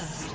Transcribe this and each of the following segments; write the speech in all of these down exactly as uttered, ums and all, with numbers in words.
First love.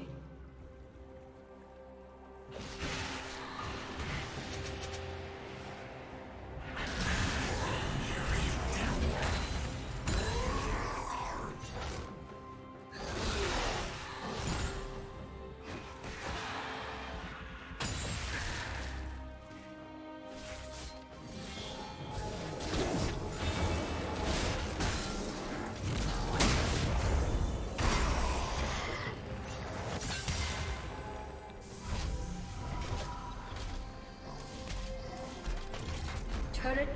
Turret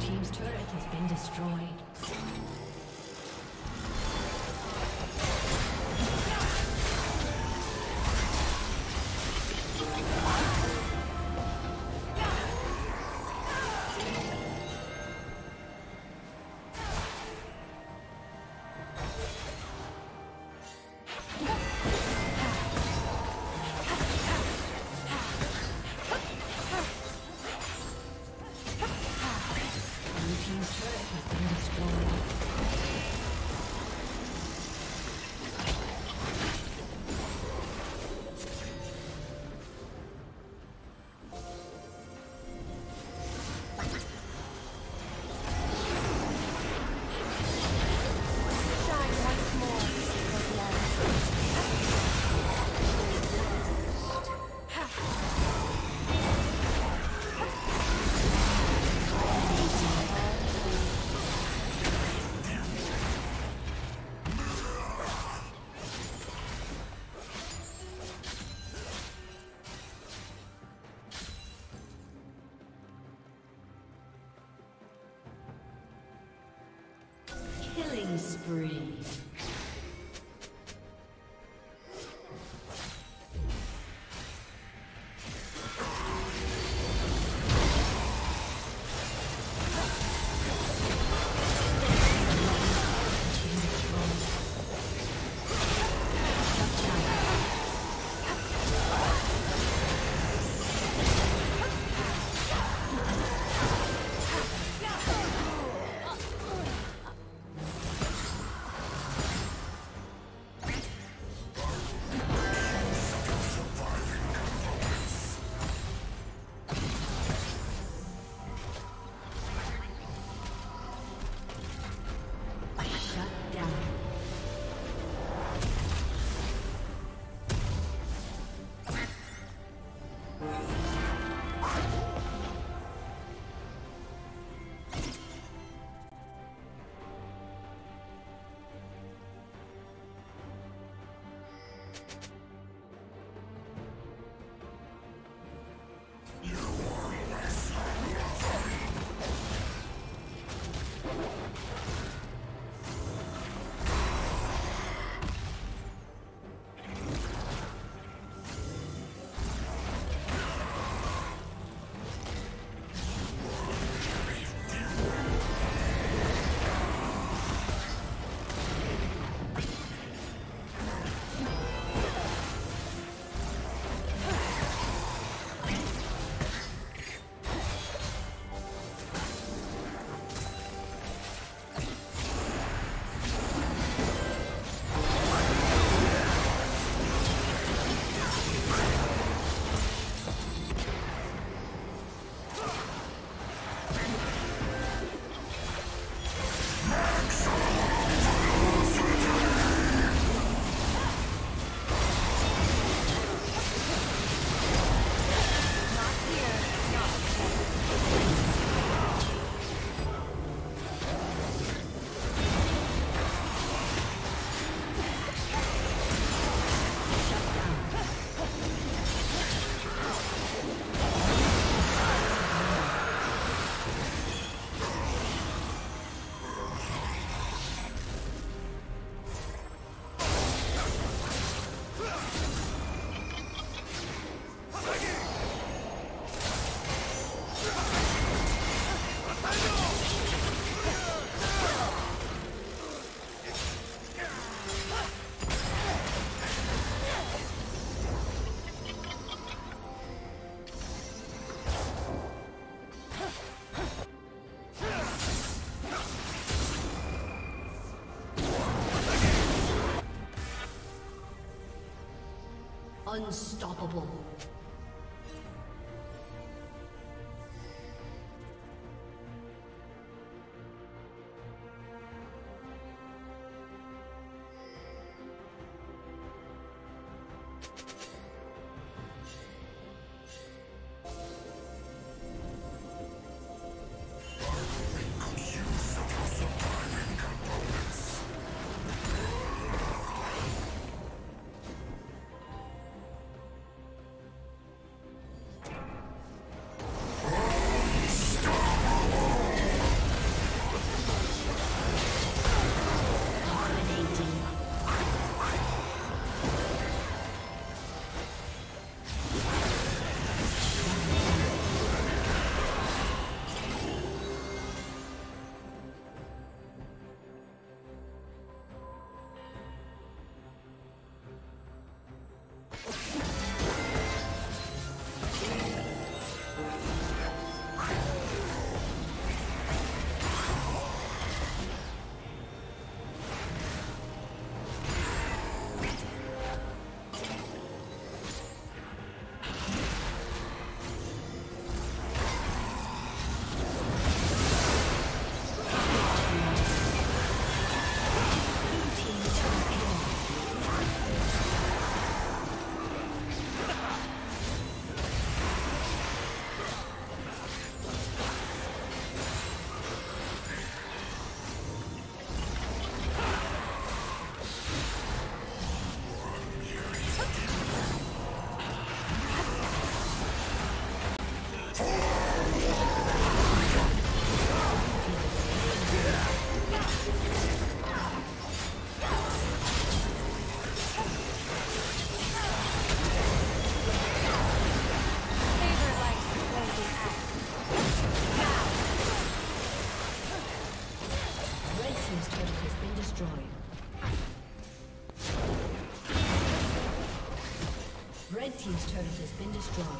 Team's turret has been destroyed. Spree. Unstoppable. Team's turret has been destroyed.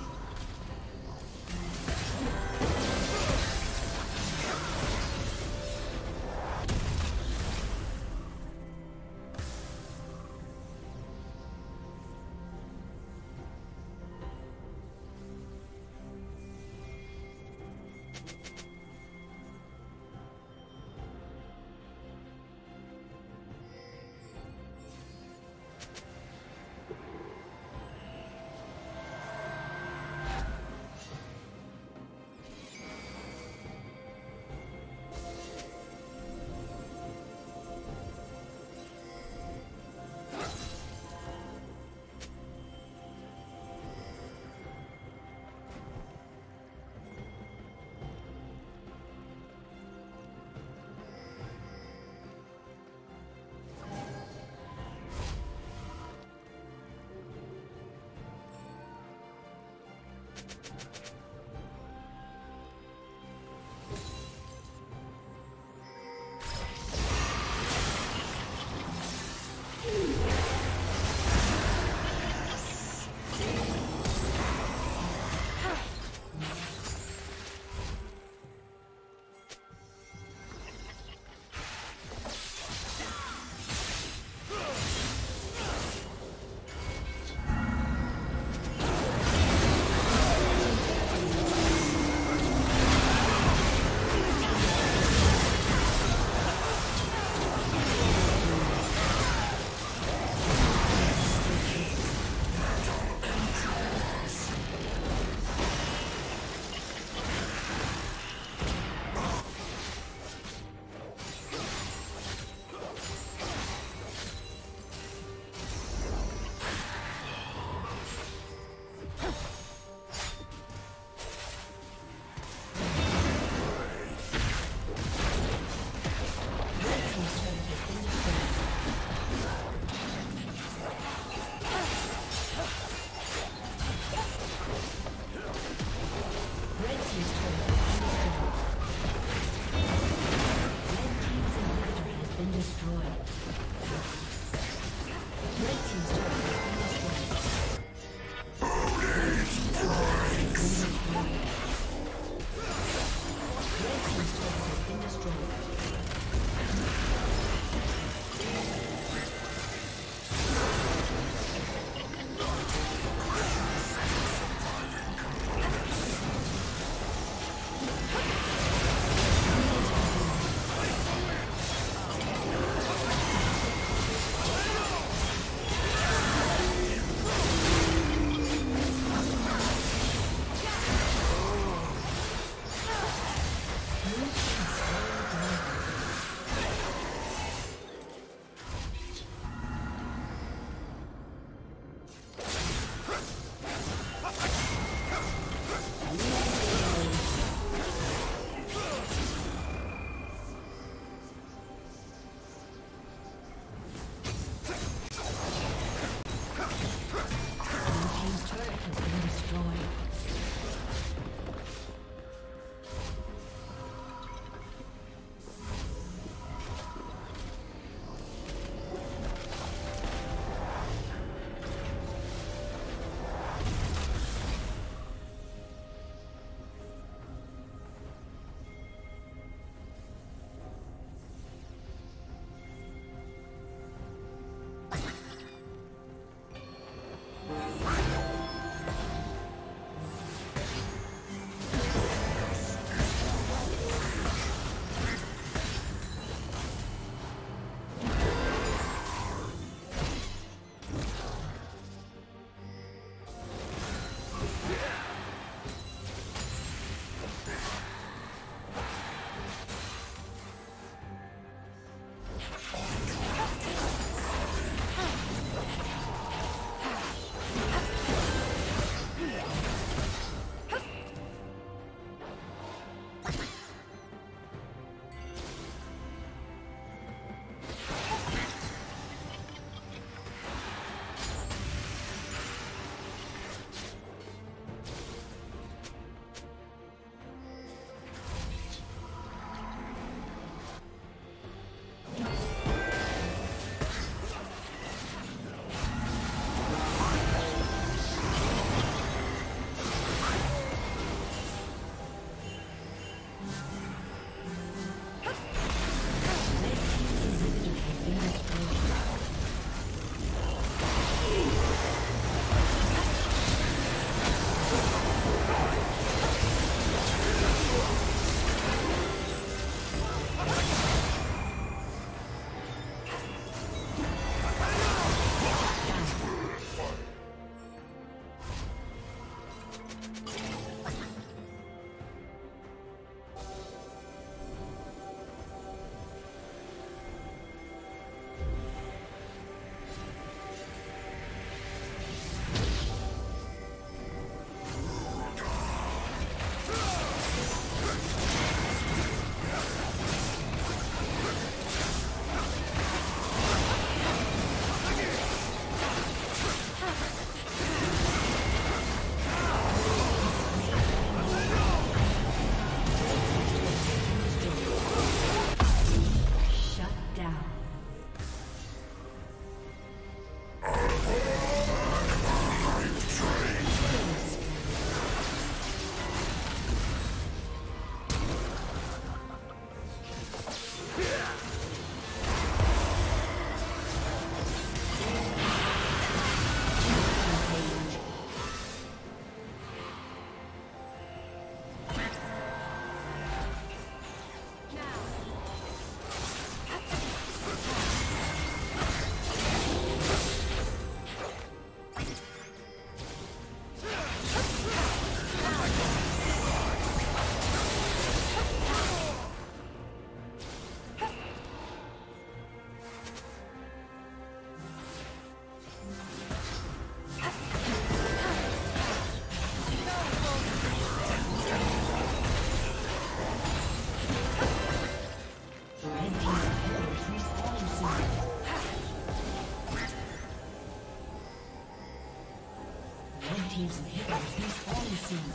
team's inhibitor has fallen soon.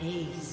Peace.